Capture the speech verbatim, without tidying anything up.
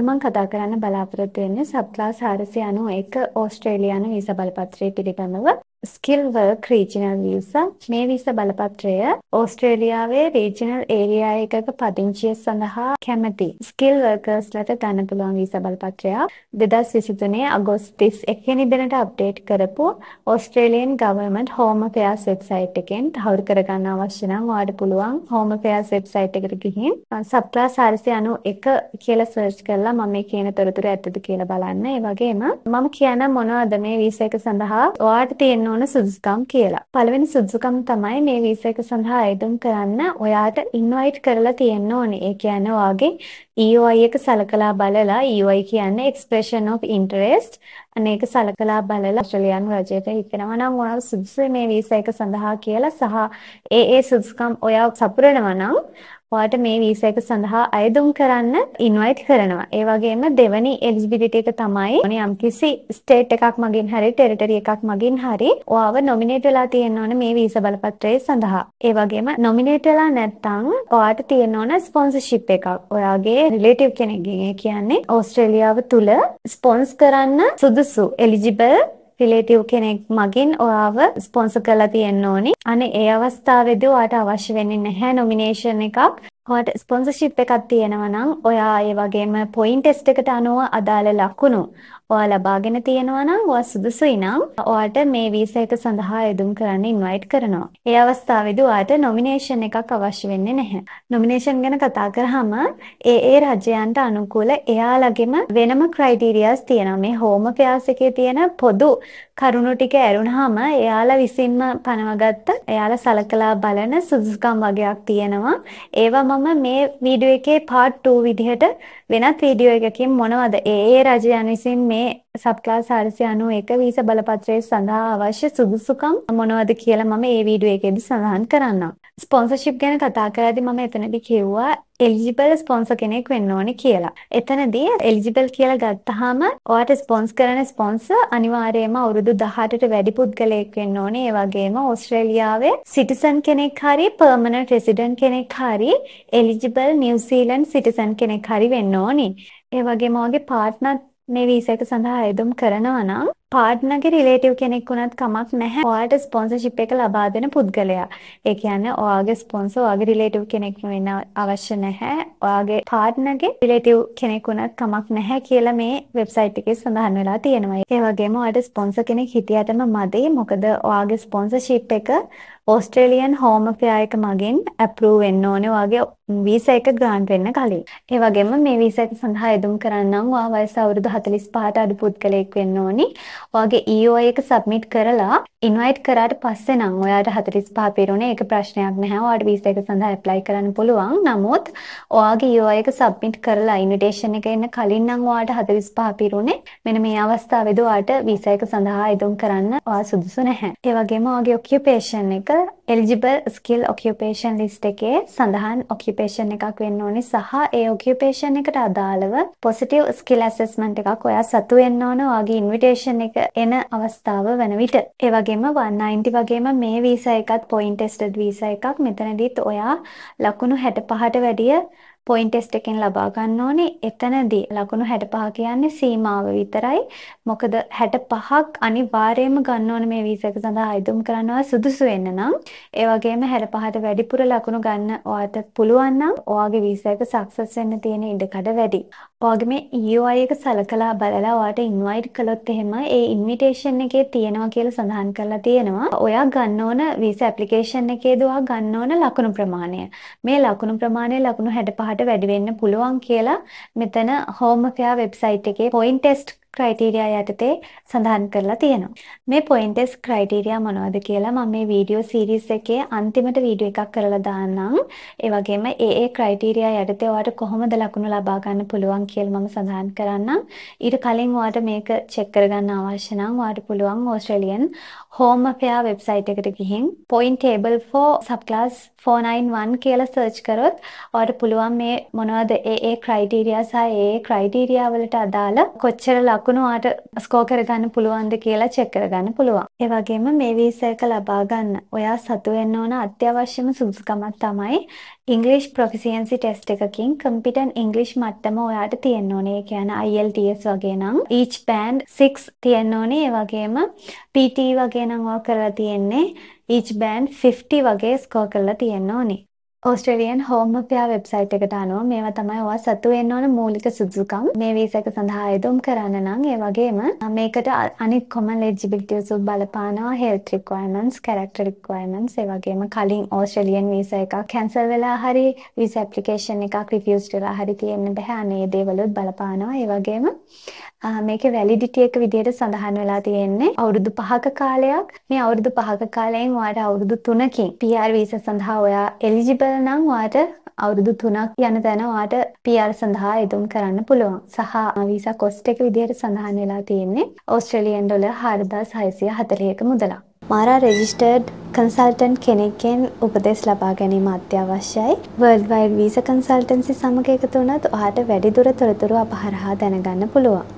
අද මම කතා කරන්න බලාපොරොත්තු වෙන්නේ සබ් ක්ලාස් හාරසිය අනූ එක ඕස්ට්‍රේලියානු වීසා බලපත්‍රය පිළිබඳව ස්කිල් වර්ක් රීජනල් වීසා. මේ වීසා බලපත්‍රය ඕස්ට්‍රේලියාවේ රීජනල් ඒරියා එකක පදිංචිය සඳහා කැමති ස්කිල් වර්කර්ස්ලට ගන්න පුළුවන් වීසා බලපත්‍රයක්. දෙදාස් විසි තුනේ අගෝස්තු තිස් එක වෙනිදාට අප්ඩේට් කරපු Australian Government Home Affairs website එකෙන් තහවුරු කරගන්න අවශ්‍ය නම් ඔයාලට පුළුවන් Home Affairs වෙබ්සයිට් එකට ගිහින් සබ් ක්ලාස් හාරසිය අනූ එක කියලා සර්ච් කරලා මම මේ කියන තොරතුරු ඇත්තද කියලා බලන්න. ඒ වගේම මම කියන මොනවද මේ වීසා එක සඳහා ඔයාලට තියෙන සුදුසුකම් කියලා. පළවෙනි සුදුසුකම් තමයි මේ වීසා එක සඳහා අයදුම් කරන්න ඔයාට ඉන්වයිට් කරලා තියෙන්න ඕනේ. ඒ කියන්නේ ඔයාගේ E O I එක සලකලා බලලා, E O I කියන්නේ expression of interest, අනේක සලකලා බලලා ඔස්ට්‍රේලියානු රජයට හිතනවා නම් ඔයාලා සුදුසු මේ වීසා එක සඳහා කියලා සහ ඒ ඒ සුදුසුකම් ඔයා සපුරනවා නම් ඔයාට මේ වීසා එක සඳහා අයදුම් කරන්න ඉන්වයිට් කරනවා. ඒ වගේම දෙවෙනි eligibility එක තමයි මොන යම්කිසි state එකක් මගින් හරි territory එකක් මගින් හරි ඔයාව nominate වෙලා තියෙන්න ඕන මේ වීසා බලපත්‍රය සඳහා. ඒ වගේම nominate වෙලා නැත්නම් ඔයාට තියෙන්න ඕන sponsorship එකක්. ඔයාගේ relative කෙනෙක්ගෙන්, ඒ කියන්නේ ඕස්ට්‍රේලියාව තුල sponsor කරන්න සුදුසු eligible relative කෙනෙක් මගින් ඔයාව sponsor කරලා තියෙන්න ඕනි. අනේ ඒ අවස්ථාවේදී ඔයාට අවශ්‍ය වෙන්නේ නැහැ nomination එකක්. ඔයාට sponsorship එකක් තියෙනවා නම් ඔයා ඒ වගේම point test එකට අනුව අදාළ ලකුණු ඔයා ලබාගෙන තියෙනවා නම් ඔයා සුදුසුයි නම් ඔයාට මේ වීසා එක සඳහා යෙදුම් කරන්න ඉන්වයිට් කරනවා. ඒ අවස්ථාවේදී ඔයාට nomination එකක් අවශ්‍ය වෙන්නේ නැහැ. nomination ගැන කතා කරාම ඒ ඒ රජයන්ට අනුකූල එයාලගෙම වෙනම criterias තියෙනවා. මේ home affairs එකේ තියෙන පොදු කරුණු ටික ඇරුණාම එයාලා විසින්ම පනවගත්ත එයාලා සලකලා බලන සුදුසුකම් වගේක් තියෙනවා. ඒවා මම මේ වීඩියෝ එකේ part two විදිහට වෙනත් වීඩියෝ එකකින් මොනවද ඒ ඒ රජයන් විසින් මේ සබ් ක්ලාස් හාරසිය අනූ එක වීසා බලපත්‍රයේ සඳහා අවශ්‍ය සුදුසුකම් මොනවද කියලා මම මේ වීඩියෝ එකේදී සඳහන් කරන්නම්. ස්පොන්සර්ෂිප් ගැන කතා කරද්දී මම එතනදී කිව්වා eligible sponsor කෙනෙක් වෙන්න ඕනේ කියලා. එතනදී eligible කියලා ගත්තාම ඔයාට sponsor කරන sponsor අනිවාර්යයෙන්ම අවුරුදු දහඅටට වැඩි පුද්ගලයෙක් වෙන්න ඕනේ. ඒ වගේම ඕස්ට්‍රේලියාවේ citizen කෙනෙක් හරි permanent resident කෙනෙක් හරි eligible New Zealand citizen කෙනෙක් හරි වෙන්න ඕනේ. ඒ වගේම ඔයාගේ partner මේ වීසා එක සඳහා යෙදුම් කරනවා නම් පාර්ට්නර්ගේ රිලේටිව් කෙනෙක් වුණත් කමක් නැහැ. ඔයාට ස්පොන්සර්ෂිප් එක ලබා දෙන පුද්ගලයා. ඒ කියන්නේ ඔයාගේ ස්පොන්සර් ඔයාගේ රිලේටිව් කෙනෙක් වෙන්න අවශ්‍ය නැහැ. ඔයාගේ පාර්ට්නර්ගේ රිලේටිව් කෙනෙක් වුණත් කමක් නැහැ කියලා මේ වෙබ්සයිට් එකේ සඳහන් වෙලා තියෙනවා. ඒ වගේම ඔයාට ස්පොන්සර් කෙනෙක් හිටියටම මදි. මොකද ඔයාගේ ස්පොන්සර්ෂිප් එක ඕස්ට්‍රේලියන් හෝම් අපෙයාර් එක මගින් අප්‍රූව් වෙන්න ඕනේ ඔයාගේ වීසා එක ග්‍රාන්ට් වෙන්න කලින්. ඒ වගේම මේ වීසා එක සඳහා යෙදුම් කරන්න නම් ඔයා වයස අවුරුදු හතළිස් පහට අඩු පුද්ගලයෙක් වෙන්න ඕනේ. ඔයාගේ E O I එක සබ්මිට් කරලා ඉන්වයිට් කරාට පස්සේ නම් ඔයාට හතළිස් පහ පිරුණේ ඒක ප්‍රශ්නයක් නැහැ. ඔයාට වීසා එක සඳහා ඇප්ලයි කරන්න පුළුවන්. නමුත් ඔයාගේ E O I එක සබ්මිට් කරලා ඉන්විටේෂන් එක එන්න කලින් නම් ඔයාට හතළිස් පහ පිරුණේ මෙන්න මේ අවස්ථාවේදී ඔයාට වීසා එක සඳහා යෙදුම් කරන්න ඔයා සුදුසු නැහැ. ඒ වගේම ඔයාගේ ඔකියුපේෂන් එක eligible skill occupation list එකේ සඳහන් occupation එකක් වෙන්න ඕනේ සහ ඒ occupation එකට අදාළව positive skill assessment එකක් ඔයා සතු වෙන්න ඕන ඔයාගේ invitation එක එන අවස්ථාව වෙන විට. ඒ වගේම එකසය නව්වය වගේම මේ visa එකත් point tested visa එකක්. මෙතනදීත් ඔයා ලකුණු හැට පහට වැඩිය point test එකෙන් ලබා ගන්න ඕනේ. එතනදී ලකුණු හැට පහ කියන්නේ සීමාව විතරයි. මොකද හැට පහක් අනිවාර්යයෙන්ම ගන්න ඕනේ මේ වීසා එක සඳහා අයදුම් කරනවා සුදුසු වෙන්න නම්. ඒ වගේම හැට පහට වැඩිපුර ලකුණු ගන්න ඔයාට පුළුවන් නම් ඔයාගේ වීසා එක සක්සස් වෙන්න තියෙන ඉඩකඩ වැඩි. ඔයාගේ මේ E O I එක සලකලා බලලා ඔයාට ඉන්වයිට් කළොත් එහෙම ඒ ඉන්විටේෂන් එකේ තියෙනවා කියලා සඳහන් කරලා තියෙනවා. ඔයා ගන්න ඕන වීසා ඇප්ලිකේෂන් එකේදී ඔයා ගන්න ඕන ලකුණු ප්‍රමාණය. මේ ලකුණු ප්‍රමාණය ලකුණු හැට පහට වැඩි වෙන්න පුළුවන් කියලා මෙතන Home Affairs වෙබ්සයිට් එකේ point test criteria යටතේ සඳහන් කරලා තියෙනවා. මේ point test criteria මොනවද කියලා මම මේ video series එකේ අන්තිමට video එකක් කරලා දාන්නම්. ඒ වගේම ඒ ඒ criteria යටතේ ඔයාලට කොහොමද ලකුණු ලබා ගන්න පුළුවන් කියලා මම සඳහන් කරන්නම්. ඊට කලින් ඔයාලට මේක check කරගන්න අවශ්‍ය නම් ඔයාලට පුළුවන් Australian Home Affairs වෙබ්සයිට් එකට ගිහින් point table for subclass four ninety-one කියලා සර්ච් කරොත් ඔයාලට පුළුවන් මේ මොනවද ඒ ඒ criteria සහ ඒ ඒ criteria වලට අදාළ කොච්චර ලකුණු ආට ස්කෝර් කරගන්න පුළුවන්ද කියලා චෙක් කරගන්න පුළුවන්. ඒ වගේම මේ වීසා එක ලබා ගන්න ඔයා සතු වෙන්න ඕන අත්‍යවශ්‍යම සුදුසුකමක් තමයි ඉංග්‍රීසි ප්‍රොෆිෂියන්සි ටෙස්ට් එකකින් කම්පිටන්ට් ඉංග්‍රීසි මට්ටම ඔයාට තියෙන්න ඕනේ. ඒ කියන්නේ I E L T S වගේ නම් each band six තියෙන්න ඕනේ. ඒ වගේම P T වගේ නම් ඔයා කරලා තියෙන්නේ each band fifty වගේ ස්කෝර් කරලා තියෙන්න ඕනේ. ऑस्ट्रेलियन होम अफेयर वेबसाइट එකට අනුව මේවා තමයි ඔයා සතු වෙන්න ඕන මූලික සුදුසුකම් මේ වීසා එක සඳහා යොදම් කරන්න නම්. ඒ වගේම මේකට අනිත් common eligibilities උත් බලපානවා health requirements, character requirements. ඒ වගේම කලින් Australian visa එකක් cancel වෙලා හරි visa application එකක් refused වෙලා හරි තියෙන්න බෑ. අනේ දේවල් උත් බලපානවා. ඒ වගේම මේකේ validity එක විදියට සඳහන් වෙලා තියෙන්නේ අවුරුදු පහක කාලයක්. මේ අවුරුදු පහක කාලයෙන් ඔයාට අවුරුදු තුනකින් P R visa සඳහා ඔයා eligible නම් ඔයාට අවුරුදු තුනක් යන තැන ඔයාට P R සඳහා යොදම් කරන්න පුළුවන්. සහ වීසා කොස්ට් එක විදිහට සඳහන් වෙලා තියෙන්නේ ඕස්ට්‍රේලියානු ඩොලර් හාරදාස් හයසිය හතලිහක මුදලක්. මාරා රෙජිස්ටර්ඩ් කන්සල්ටන්ට් කෙනෙක්ගෙන් උපදෙස් ලබා ගැනීම අත්‍යවශ්‍යයි. World Wide Visa Consultancy සමග එකතු වුණත් ඔයාට වැඩිදුර තොරතුරු අප හරහා දැනගන්න පුළුවන්.